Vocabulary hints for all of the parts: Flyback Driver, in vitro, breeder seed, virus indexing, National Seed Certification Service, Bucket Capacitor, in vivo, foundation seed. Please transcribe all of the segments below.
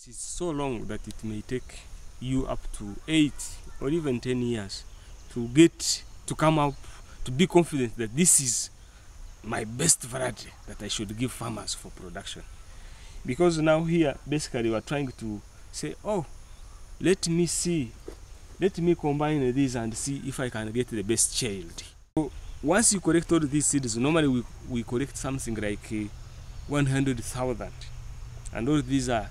This is so long that it may take you up to 8 or even 10 years to get to come up to be confident that this is my best variety that I should give farmers for production. Because now here basically we are trying to say, oh, let me see, let me combine these and see if I can get the best child. So once you collect all these seeds, normally we collect something like 100,000, and all these are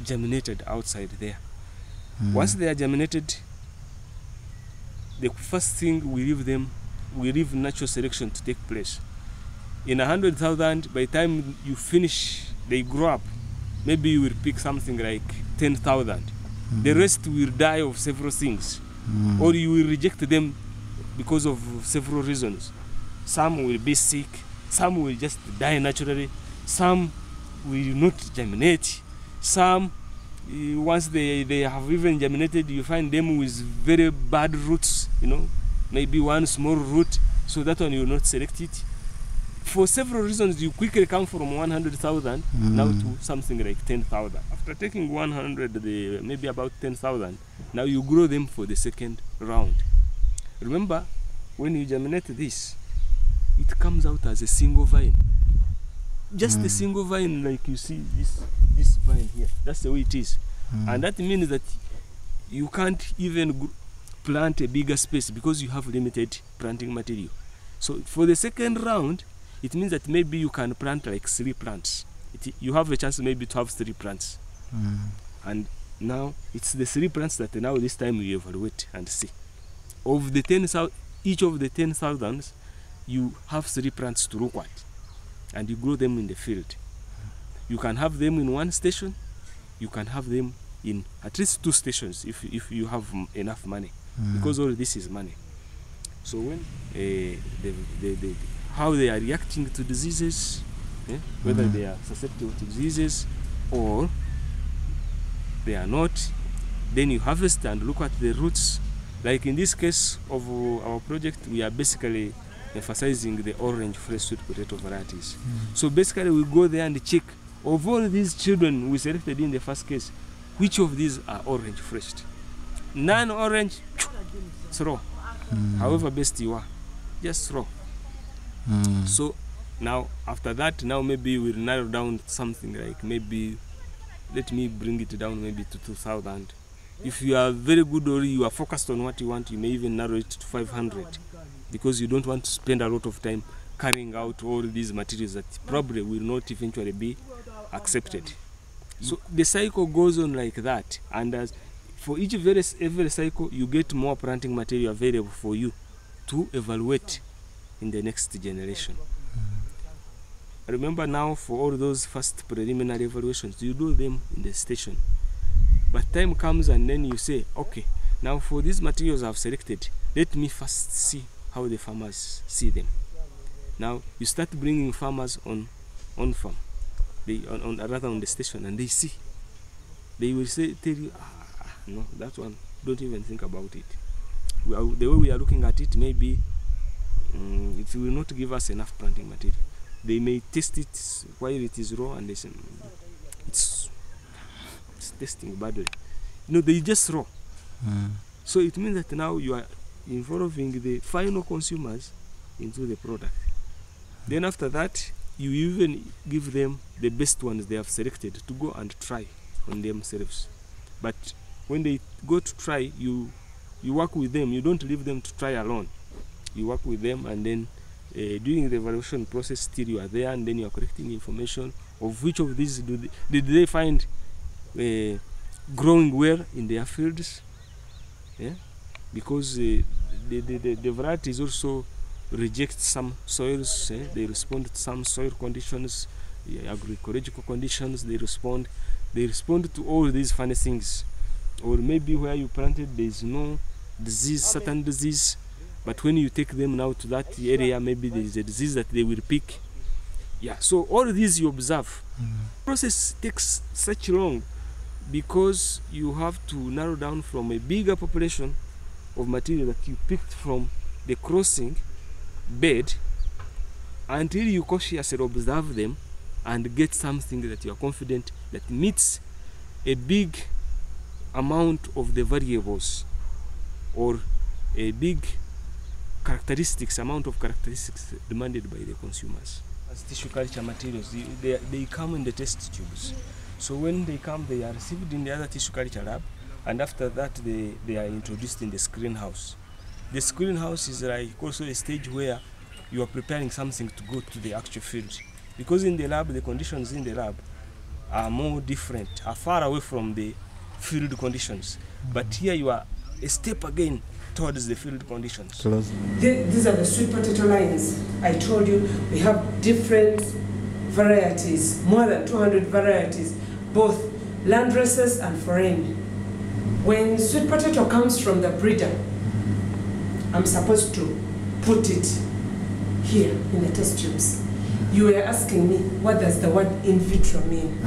germinated outside there. Once they are germinated, the first thing we leave them, we leave natural selection to take place. In 100,000, by the time you finish, they grow up, maybe you will pick something like 10,000. The rest will die of several things, or you will reject them because of several reasons. Some will be sick, some will just die naturally, some will not germinate, some, once they have even germinated, you find them with very bad roots, you know, maybe one small root, so that one you will not select it. For several reasons, you quickly come from 100,000 now to something like 10,000. After taking 100, maybe about 10,000, now you grow them for the second round. Remember, when you germinate this, it comes out as a single vine. Just a single vine, like you see this vine here. That's the way it is. And that means that you can't even plant a bigger space because you have limited planting material. So for the second round, it means that maybe you can plant like 3 plants. You have a chance maybe to have 3 plants. And now it's the 3 plants that now this time you evaluate and see. Of the 10,000, each of the 10,000, you have 3 plants to look at, and you grow them in the field. You can have them in 1 station, you can have them in at least 2 stations if you have enough money, because all this is money. So when how they are reacting to diseases, whether they are susceptible to diseases or they are not, then you harvest and look at the roots. Like in this case of our project, we are basically emphasizing the orange fresh sweet potato varieties. So basically we go there and check, of all these children we selected in the first case, which of these are orange fresh? Non-orange, throw. However best you are, just throw. So now after that, now maybe we'll narrow down something like, maybe let me bring it down maybe to 2,000. If you are very good or you are focused on what you want, you may even narrow it to 500, because you don't want to spend a lot of time carrying out all these materials that probably will not eventually be accepted. So the cycle goes on like that, and as for each every cycle, you get more planting material available for you to evaluate in the next generation. Remember now, for all those first preliminary evaluations, you do them in the station. But time comes and then you say, okay, now for these materials I've selected, let me first see how the farmers see them. Now you start bringing farmers on farm, rather on the station, and they see. They will say, tell you, no, that one, don't even think about it. The way we are looking at it, maybe it will not give us enough planting material. They may taste it while it is raw and they say, it's tasting badly. No, they just raw. So it means that now you are involving the final consumers into the product. Then after that, you even give them the best ones they have selected to go and try on themselves. But when they go to try, you work with them. You don't leave them to try alone. You work with them, and then during the evaluation process, still you are there, and then you are collecting information of which of these did they find growing well in their fields, because the varieties also reject some soils. They respond to some soil conditions, agroecological conditions. They respond to all these funny things, or maybe where you planted there is no disease, certain disease. But when you take them now to that area, maybe there is a disease that they will pick. So all these you observe. The process takes such long because you have to narrow down from a bigger population of material that you picked from the crossing bed until you cautiously observe them and get something that you are confident that meets a big amount of the variables or a big amount of characteristics demanded by the consumers. As tissue culture materials, they come in the test tubes. So when they come, they are received in the other tissue culture lab, and after that they are introduced in the screen house. The screen house is like also a stage where you are preparing something to go to the actual field. Because in the lab, the conditions in the lab are more different, are far away from the field conditions. But here you are a step again towards the field conditions. These are the sweet potato lines. I told you we have different varieties, more than 200 varieties, both land races and foreign. When sweet potato comes from the breeder, I'm supposed to put it here in the test tubes. You were asking me, what does the word in vitro mean?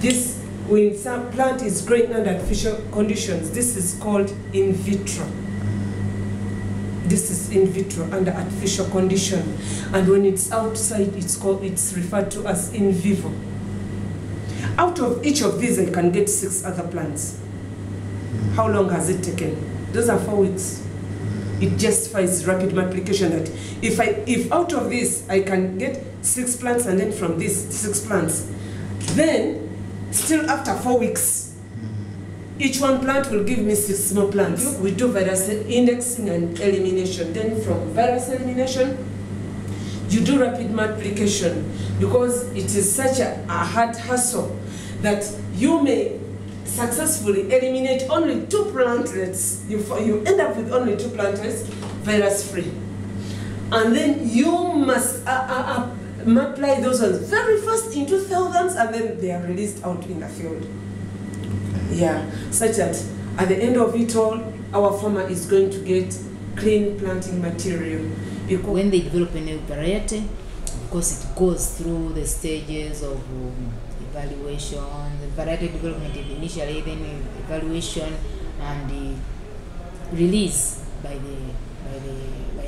This, when some plant is growing under artificial conditions, this is called in vitro. This is in vitro under artificial condition, and when it's outside, it's referred to as in vivo. Out of each of these, I can get 6 other plants. How long has it taken? Those are 4 weeks. It justifies rapid multiplication. That if out of this I can get 6 plants, and then from this 6 plants, then still after 4 weeks, each one plant will give me 6 more plants. We do virus indexing and elimination. Then from virus elimination, you do rapid multiplication, because it is such a hard hassle that you may successfully eliminate only 2 plantlets. You end up with only 2 plantlets, virus-free. And then you must multiply those ones very fast into thousands, and then they are released out in the field. Yeah, such that at the end of it all, our farmer is going to get clean planting material. Because when they develop a new variety, of course it goes through the stages of evaluation, the variety development initially, then evaluation and the release by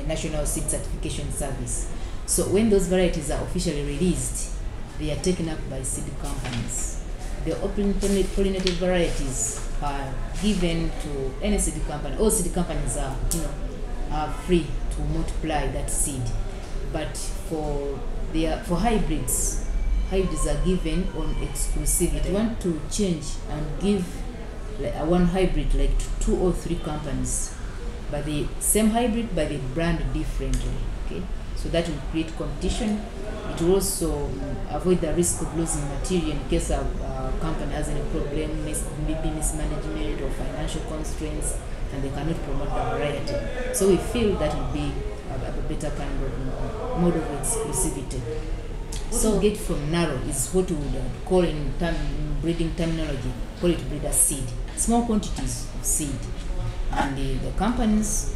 National Seed Certification Service. So when those varieties are officially released, they are taken up by seed companies. The open pollinated varieties are given to any seed company. All seed companies are, are free to multiply that seed. But for hybrids, hybrids are given on exclusivity. If you want to change and give one hybrid like to 2 or 3 companies, but the same hybrid but they brand differently. Okay, so that will create competition. It will also avoid the risk of losing material in case a company has any problem, maybe mismanagement or financial constraints, and they cannot promote the variety. So we feel that would be a better kind of mode of exclusivity. So get from narrow is what we would call in breeding terminology, call it breeder seed. Small quantities of seed. And the companies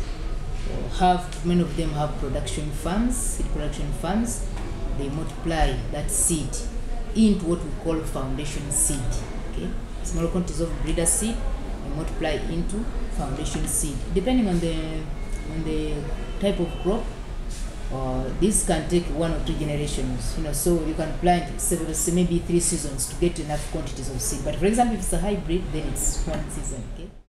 have, many of them have production farms, seed production farms. They multiply that seed into what we call foundation seed. Okay? Small quantities of breeder seed they multiply into foundation seed. Depending on the type of crop, this can take 1 or 2 generations, so you can plant several, maybe 3 seasons to get enough quantities of seed. But for example, if it's a hybrid, then it's 1 season. Okay?